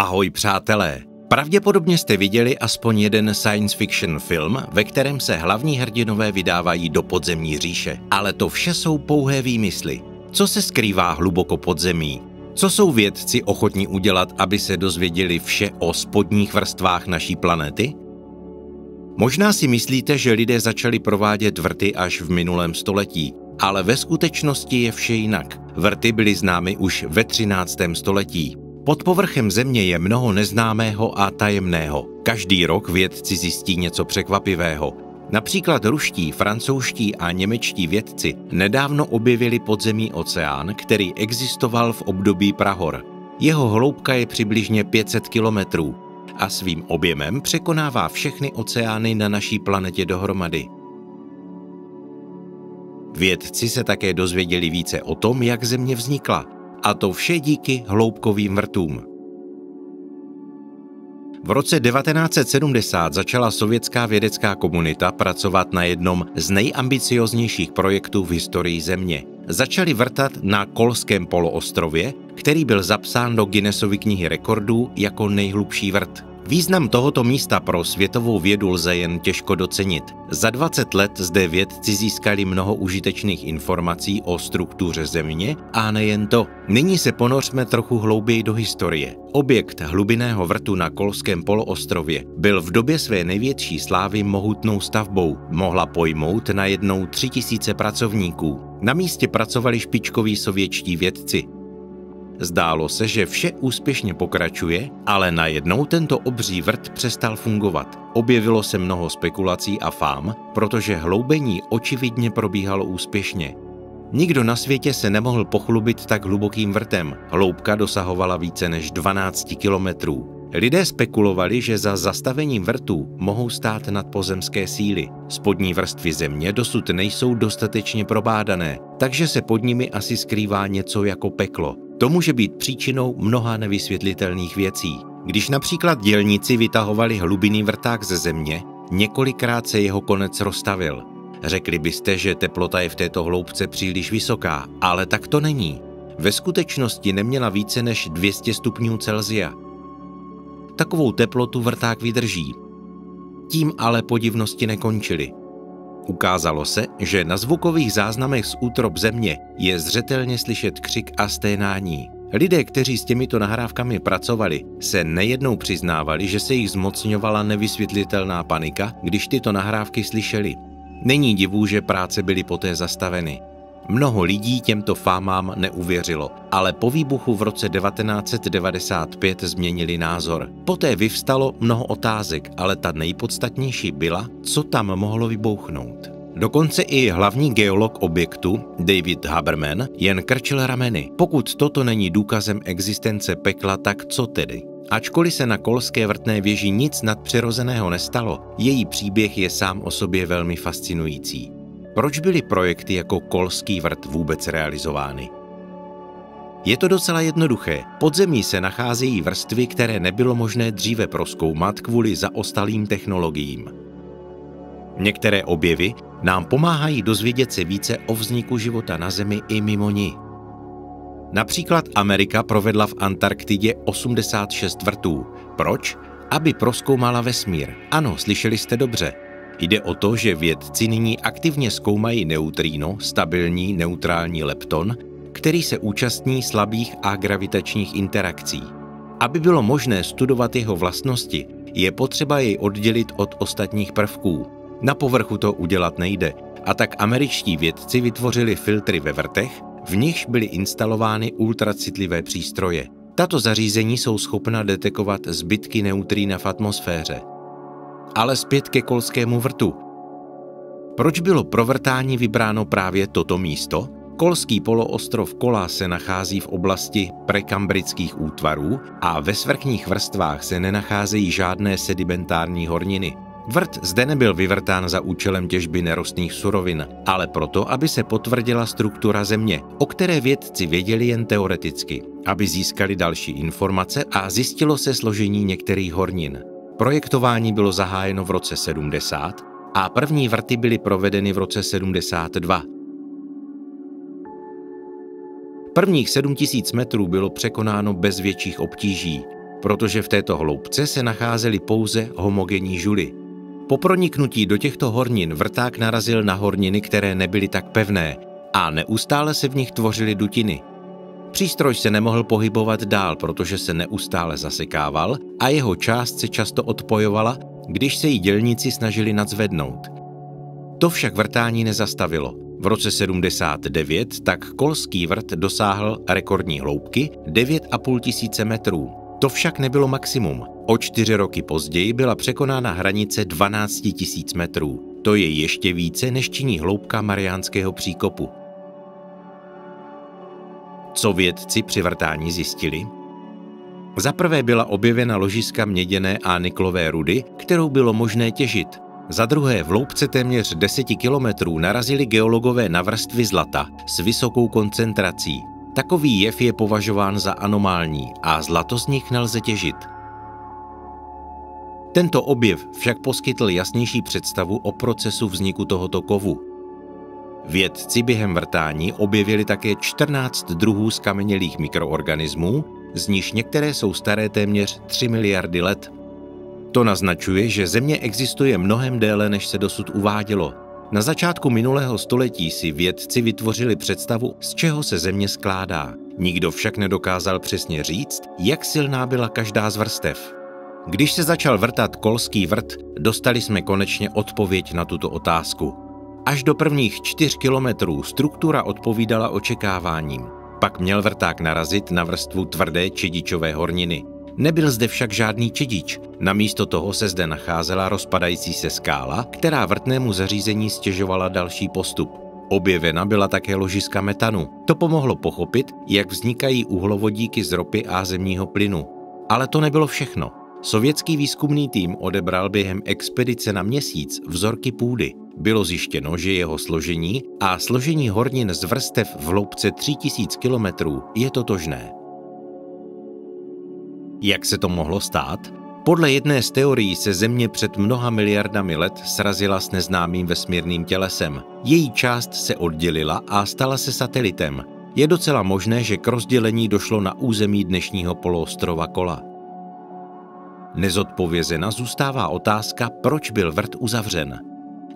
Ahoj přátelé! Pravděpodobně jste viděli aspoň jeden science fiction film, ve kterém se hlavní hrdinové vydávají do podzemní říše. Ale to vše jsou pouhé výmysly. Co se skrývá hluboko pod zemí? Co jsou vědci ochotní udělat, aby se dozvěděli vše o spodních vrstvách naší planety? Možná si myslíte, že lidé začali provádět vrty až v minulém století, ale ve skutečnosti je vše jinak. Vrty byly známy už ve 13. století. Pod povrchem Země je mnoho neznámého a tajemného. Každý rok vědci zjistí něco překvapivého. Například ruští, francouzští a němečtí vědci nedávno objevili podzemní oceán, který existoval v období prahor. Jeho hloubka je přibližně 500 kilometrů a svým objemem překonává všechny oceány na naší planetě dohromady. Vědci se také dozvěděli více o tom, jak Země vznikla. A to vše díky hloubkovým vrtům. V roce 1970 začala sovětská vědecká komunita pracovat na jednom z nejambicioznějších projektů v historii Země. Začali vrtat na Kolském poloostrově, který byl zapsán do Guinnessovy knihy rekordů jako nejhlubší vrt. Význam tohoto místa pro světovou vědu lze jen těžko docenit. Za 20 let zde vědci získali mnoho užitečných informací o struktuře Země a nejen to. Nyní se ponořme trochu hlouběji do historie. Objekt hlubinného vrtu na Kolském poloostrově byl v době své největší slávy mohutnou stavbou. Mohla pojmout najednou 3000 pracovníků. Na místě pracovali špičkoví sovětští vědci. Zdálo se, že vše úspěšně pokračuje, ale najednou tento obří vrt přestal fungovat. Objevilo se mnoho spekulací a fám, protože hloubení očividně probíhalo úspěšně. Nikdo na světě se nemohl pochlubit tak hlubokým vrtem. Hloubka dosahovala více než 12 kilometrů. Lidé spekulovali, že za zastavením vrtů mohou stát nadpozemské síly. Spodní vrstvy Země dosud nejsou dostatečně probádané, takže se pod nimi asi skrývá něco jako peklo. To může být příčinou mnoha nevysvětlitelných věcí. Když například dělníci vytahovali hlubinný vrták ze Země, několikrát se jeho konec roztavil. Řekli byste, že teplota je v této hloubce příliš vysoká, ale tak to není. Ve skutečnosti neměla více než 200 stupňů Celsia. Takovou teplotu vrták vydrží. Tím ale podivnosti nekončily. Ukázalo se, že na zvukových záznamech z útrob Země je zřetelně slyšet křik a sténání. Lidé, kteří s těmito nahrávkami pracovali, se nejednou přiznávali, že se jich zmocňovala nevysvětlitelná panika, když tyto nahrávky slyšeli. Není divu, že práce byly poté zastaveny. Mnoho lidí těmto fámám neuvěřilo, ale po výbuchu v roce 1995 změnili názor. Poté vyvstalo mnoho otázek, ale ta nejpodstatnější byla, co tam mohlo vybouchnout. Dokonce i hlavní geolog objektu, David Haberman, jen krčil rameny. Pokud toto není důkazem existence pekla, tak co tedy? Ačkoliv se na Kolské vrtné věži nic nadpřirozeného nestalo, její příběh je sám o sobě velmi fascinující. Proč byly projekty jako Kolský vrt vůbec realizovány? Je to docela jednoduché. Pod zemí se nacházejí vrstvy, které nebylo možné dříve prozkoumat kvůli zaostalým technologiím. Některé objevy nám pomáhají dozvědět se více o vzniku života na Zemi i mimo ní. Například Amerika provedla v Antarktidě 86 vrtů. Proč? Aby prozkoumala vesmír. Ano, slyšeli jste dobře. Jde o to, že vědci nyní aktivně zkoumají neutríno, stabilní neutrální lepton, který se účastní slabých a gravitačních interakcí. Aby bylo možné studovat jeho vlastnosti, je potřeba jej oddělit od ostatních prvků. Na povrchu to udělat nejde, a tak američtí vědci vytvořili filtry ve vrtech, v nichž byly instalovány ultracitlivé přístroje. Tato zařízení jsou schopna detekovat zbytky neutrína v atmosféře. Ale zpět ke Kolskému vrtu. Proč bylo pro vrtání vybráno právě toto místo? Kolský poloostrov Kola se nachází v oblasti prekambrických útvarů a ve svrchních vrstvách se nenacházejí žádné sedimentární horniny. Vrt zde nebyl vyvrtán za účelem těžby nerostných surovin, ale proto, aby se potvrdila struktura Země, o které vědci věděli jen teoreticky, aby získali další informace a zjistilo se složení některých hornin. Projektování bylo zahájeno v roce 70 a první vrty byly provedeny v roce 72. Prvních 7000 metrů bylo překonáno bez větších obtíží. protože v této hloubce se nacházely pouze homogenní žuly. Po proniknutí do těchto hornin vrták narazil na horniny, které nebyly tak pevné a neustále se v nich tvořily dutiny. Přístroj se nemohl pohybovat dál, protože se neustále zasekával a jeho část se často odpojovala, když se jí dělníci snažili nadzvednout. To však vrtání nezastavilo. V roce 79 tak Kolský vrt dosáhl rekordní hloubky 9 500 metrů. To však nebylo maximum. O 4 roky později byla překonána hranice 12 000 metrů. To je ještě více než činí hloubka Mariánského příkopu. Co vědci při vrtání zjistili? Za prvé byla objevena ložiska měděné a niklové rudy, kterou bylo možné těžit. Za druhé v hloubce téměř 10 kilometrů narazili geologové na vrstvy zlata s vysokou koncentrací. Takový jev je považován za anomální a zlato z nich nelze těžit. Tento objev však poskytl jasnější představu o procesu vzniku tohoto kovu. Vědci během vrtání objevili také 14 druhů skamenělých mikroorganismů, z nichž některé jsou staré téměř 3 miliardy let. To naznačuje, že Země existuje mnohem déle, než se dosud uvádělo. Na začátku minulého století si vědci vytvořili představu, z čeho se Země skládá. Nikdo však nedokázal přesně říct, jak silná byla každá z vrstev. Když se začal vrtat Kolský vrt, dostali jsme konečně odpověď na tuto otázku. Až do prvních 4 kilometrů struktura odpovídala očekáváním. Pak měl vrták narazit na vrstvu tvrdé čedičové horniny. Nebyl zde však žádný čedič, namísto toho se zde nacházela rozpadající se skála, která vrtnému zařízení stěžovala další postup. Objevena byla také ložiska metanu. To pomohlo pochopit, jak vznikají uhlovodíky z ropy a zemního plynu. Ale to nebylo všechno. Sovětský výzkumný tým odebral během expedice na Měsíc vzorky půdy. Bylo zjištěno, že jeho složení a složení hornin z vrstev v hloubce 3000 kilometrů je totožné. Jak se to mohlo stát? Podle jedné z teorií se Země před mnoha miliardami let srazila s neznámým vesmírným tělesem. Její část se oddělila a stala se satelitem. Je docela možné, že k rozdělení došlo na území dnešního poloostrova Kola. Nezodpovězena zůstává otázka, proč byl vrt uzavřen.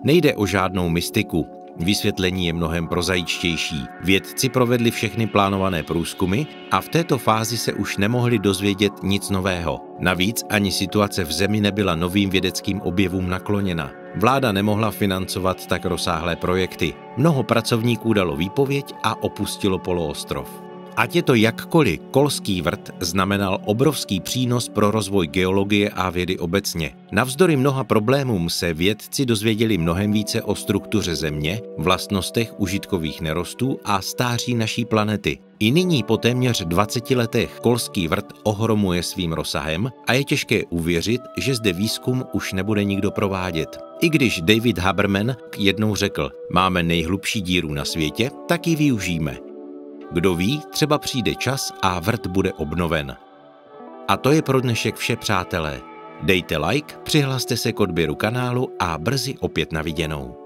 Nejde o žádnou mystiku. Vysvětlení je mnohem prozaičtější. Vědci provedli všechny plánované průzkumy a v této fázi se už nemohli dozvědět nic nového. Navíc ani situace v Zemi nebyla novým vědeckým objevům nakloněna. Vláda nemohla financovat tak rozsáhlé projekty. Mnoho pracovníků dalo výpověď a opustilo poloostrov. Ať je to jakkoliv, Kolský vrt znamenal obrovský přínos pro rozvoj geologie a vědy obecně. Navzdory mnoha problémům se vědci dozvěděli mnohem více o struktuře Země, vlastnostech užitkových nerostů a stáří naší planety. I nyní po téměř 20 letech Kolský vrt ohromuje svým rozsahem a je těžké uvěřit, že zde výzkum už nebude nikdo provádět. I když David Haberman jednou řekl, máme nejhlubší díru na světě, tak ji využijeme. Kdo ví, třeba přijde čas a vrt bude obnoven. A to je pro dnešek vše, přátelé. Dejte like, přihlaste se k odběru kanálu a brzy opět na viděnou.